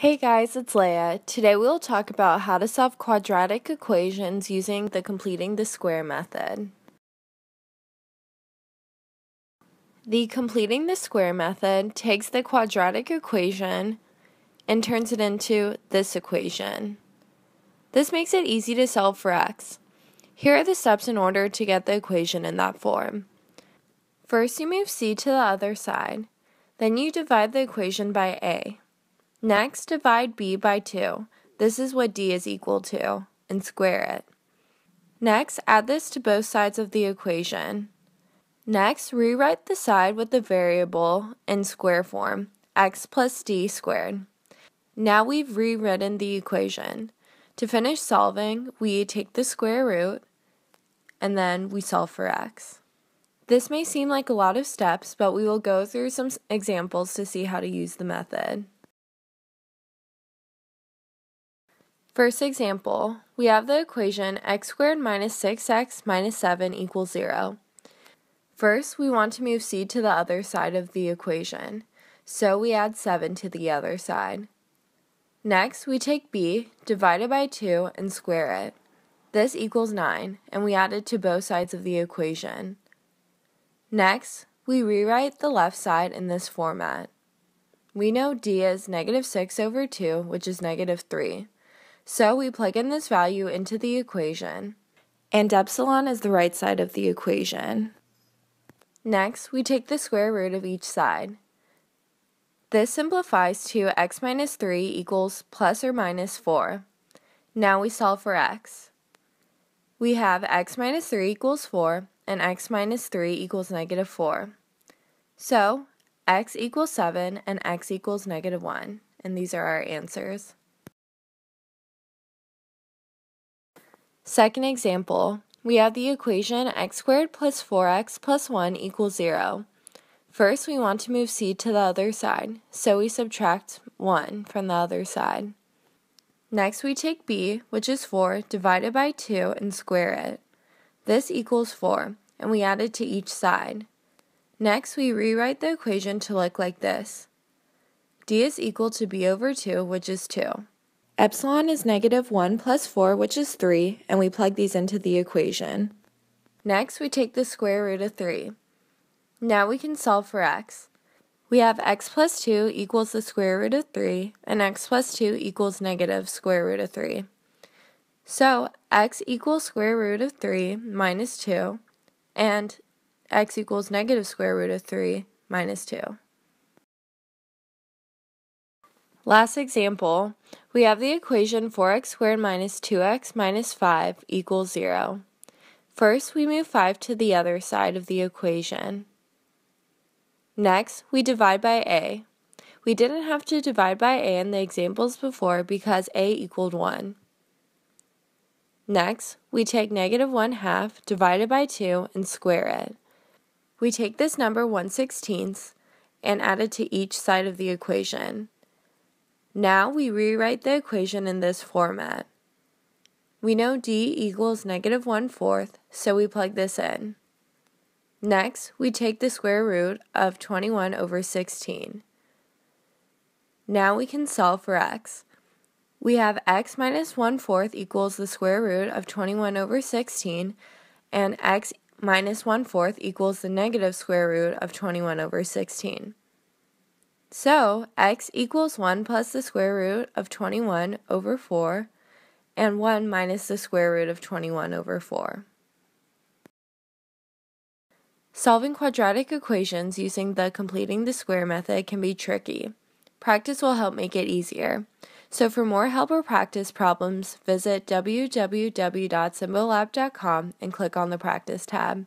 Hey guys, it's Leah. Today we'll talk about how to solve quadratic equations using the completing the square method. The completing the square method takes the quadratic equation and turns it into this equation. This makes it easy to solve for x. Here are the steps in order to get the equation in that form. First, you move c to the other side. Then you divide the equation by a. Next, divide b by 2. This is what d is equal to, and square it. Next, add this to both sides of the equation. Next, rewrite the side with the variable in square form, x plus d squared. Now we've rewritten the equation. To finish solving, we take the square root, and then we solve for x. This may seem like a lot of steps, but we will go through some examples to see how to use the method. First example, we have the equation x squared minus 6x minus 7 equals 0. First, we want to move c to the other side of the equation, so we add 7 to the other side. Next, we take b, divide it by 2, and square it. This equals 9, and we add it to both sides of the equation. Next, we rewrite the left side in this format. We know d is negative 6 over 2, which is negative 3. So we plug in this value into the equation, and epsilon is the right side of the equation. Next, we take the square root of each side. This simplifies to x minus 3 equals plus or minus 4. Now we solve for x. We have x minus 3 equals 4, and x minus 3 equals negative 4. So, x equals 7, and x equals negative 1, and these are our answers. Second example, we have the equation x squared plus 4x plus 1 equals 0. First, we want to move c to the other side, so we subtract 1 from the other side. Next, we take b, which is 4, divided by 2, and square it. This equals 4, and we add it to each side. Next, we rewrite the equation to look like this. D is equal to b over 2, which is 2. Epsilon is negative 1 plus 4, which is 3, and we plug these into the equation. Next, we take the square root of 3. Now we can solve for x. We have x plus 2 equals the square root of 3, and x plus 2 equals negative square root of 3. So, x equals square root of 3 minus 2, and x equals negative square root of 3 minus 2. Last example, we have the equation 4x squared minus 2x minus 5 equals 0. First, we move 5 to the other side of the equation. Next, we divide by a. We didn't have to divide by a in the examples before because a equaled 1. Next, we take negative 1/2 divided by 2 and square it. We take this number 1/16 and add it to each side of the equation. Now we rewrite the equation in this format. We know d equals negative 1/4, so we plug this in. Next, we take the square root of 21 over 16. Now we can solve for x. We have x minus 1/4 equals the square root of 21 over 16, and x minus 1/4 equals the negative square root of 21 over 16. So, x equals 1 plus the square root of 21 over 4, and 1 minus the square root of 21 over 4. Solving quadratic equations using the completing the square method can be tricky. Practice will help make it easier. So for more help or practice problems, visit www.symbolab.com and click on the Practice tab.